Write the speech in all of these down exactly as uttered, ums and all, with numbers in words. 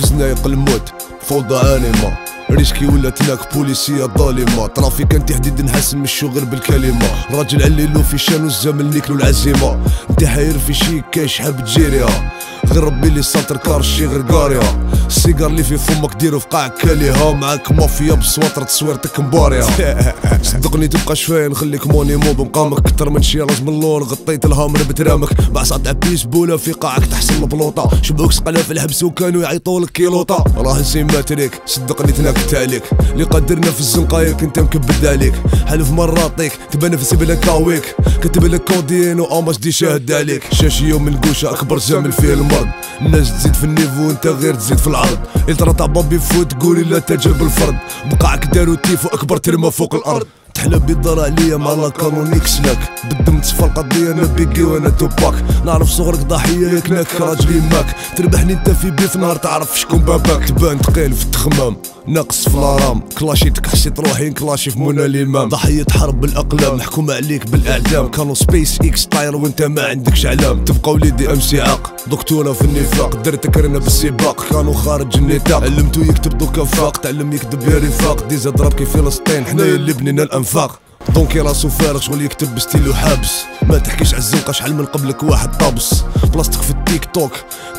فزنا يقلموت فوضى عالمة ريشكي ولا تناك بوليسية ظالمة ترافيك كان تحديد نحسن من الشغل بالكلمة راجل عليلو في شان والزمن نيكلو العزيمة انت حاير في شي كاش حاب تجيريها غير ربي اللي ساطر كارشي غير قاريها السيجار اللي في فمك ديرو في قاع كاليها معاك مافيا بسواطر تصويرتك مباريها صدقني تبقى شفايا نخليك مونيمو بمقامك كتر من شي راس من اللور غطيت الهامر بترامك مع صعد عبيس بولا في قاعك تحصل البلوطة شبعوك سقلا في الحبس وكانوا يعيطولك كيلوطة راه نسيم ماتريك صدقني تناكت عليك اللي قدرنا في الزنقايك انت مكبد عليك حلف مراتيك تبان نفسي بلا كاويك كتب لك كودين واماش دي شاهد عليك شاشي يوم القوشة اكبر زمن فيه المرض الناس تزيد في النيفو انت غير تزيد في العرض الترا تاع بابي فوت قولي لا تجرب الفرد بقاعك دارو تيفو اكبر ترمى فوق الارض تحلى بيضر عليا مع لاكارونيكس لك بالدم تصفى القضية انا بيكي وانا توباك نعرف صغرك ضحية ياك ناك راجلي ماك تربحني انت في بيف نهار تعرف شكون باباك تبان ثقيل في التخمام ناقص في الارام كلاشيتك حسيت روحي نكلاشي في منى الامام ضحية حرب بالاقلام محكومة عليك بالاعدام كانوا سبيس اكس طاير وانت ما عندكش علام تبقى وليدي ام سي عاق دكتورة في النفاق درتك رنا بالسباق كانوا خارج النطاق علمتو يكتب دوكا فاق تعلم يكتب يا رفاق ديزا ضرب كي فلسطين حنايا اللي بنينا الانفاق دونكي راسو فارغ شغل يكتب بستيلو حابس ما تحكيش عالزنقة شحال من قبلك واحد طابس بلاصتك في التيك توك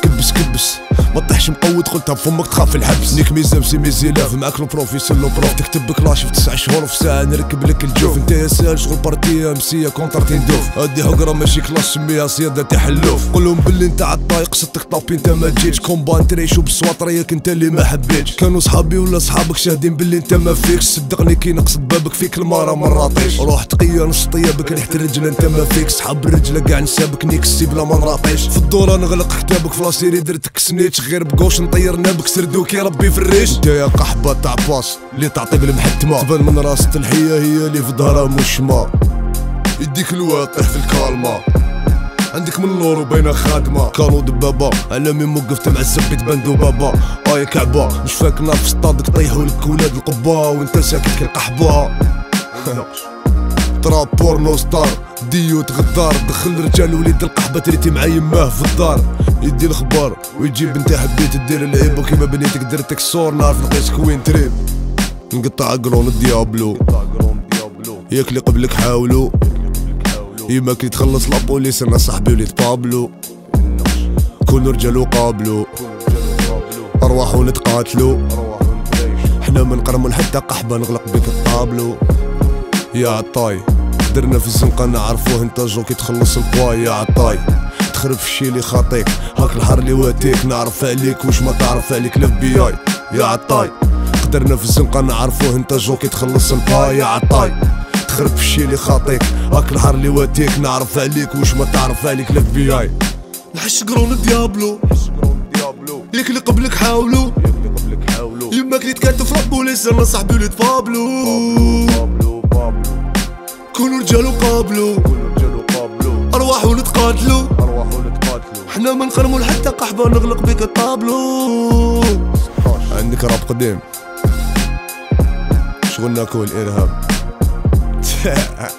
كبس كبس ما تطيحش مقود قلتها بفمك تخاف الحبس نيك ميزا مسي ميزيلاف معاك لو بروفيسيون لو بروف تكتب بكلاش في تسع شهور في ساعة نركب لك الجوف انت يا سال شغل بارتية مسية كونترتي ندوف هادي هكرة ماشي كلاش سميها صيادة تحلوف قولهم بلي انت عالطايق صدتك طابي انت ما تجيتش كومبان تريشو بسواطريك انت اللي ما حبيتش كانوا صحابي ولا صحابك شاهدين بلي انت ما فيكش صدقني كي نقص بابك فيك المارة مراتيش روح تقيا نص طيابك ريحة الرجل انت ما فيك صحاب الرجلة كاع نسابك نيكسي بلا ما نراطيش في الدورة نغلق كتابك في لاسيري درتك سنيتش غير بقوش نطيرنا بك سردوكي ربي في الريش انت يا قحبة تاع باص اللي تعطي بالمحتمة تبان من راس الحية هي اللي في ظهرها مش ما يديك الواطح في الكالما عندك من اللور وبين خادمة كانوا دبابة على مين موقفت مع السبيت بندو بابا اي كعبة مش فاك نار في سطادك طيحوا لك ولاد القبة وانت ساكت كالقحبة تراب بورنو ستار ديو تغدار دخل رجال وليد القحبة تريتي مع يماه في الدار يدي الخبار ويجيب انت حبيت دير العيب وكيما بنيتك درتك صور نعرف لقيتك وين تريب نقطع قرون الديابلو ياك اللي قبلك حاولو يما كي تخلص لابوليس انا صاحبي وليد بابلو كل رجالو قابلو ارواحو نتقاتلو حنا منقرمو حتى قحبة نغلق بيك الطابلو يا عطاي درنا في الزنقة نعرفوه انت جوكي تخلص البواي يا عطاي تخرب الشي اللي خاطيك هاك الحر اللي واتيك نعرف عليك واش ما تعرف عليك الاف بي اي يا عطاي قدرنا في الزنقة نعرفوه انت جوكي تخلص البواي يا عطاي تخرب الشي اللي خاطيك هاك الحر اللي واتيك نعرف عليك واش ما تعرف عليك الاف بي اي نحش قرون الديابلو ليك اللي قبلك حاولو لما كنت كاتف ربو ليس انا صاحبي وليد بابلو كونوا رجالو قابلو أرواحو نتقاتلو حنا ما نقرمو لحتى قحبة نغلق بيك الطابلو عندك راب قديم شغلنا كول الإرهاب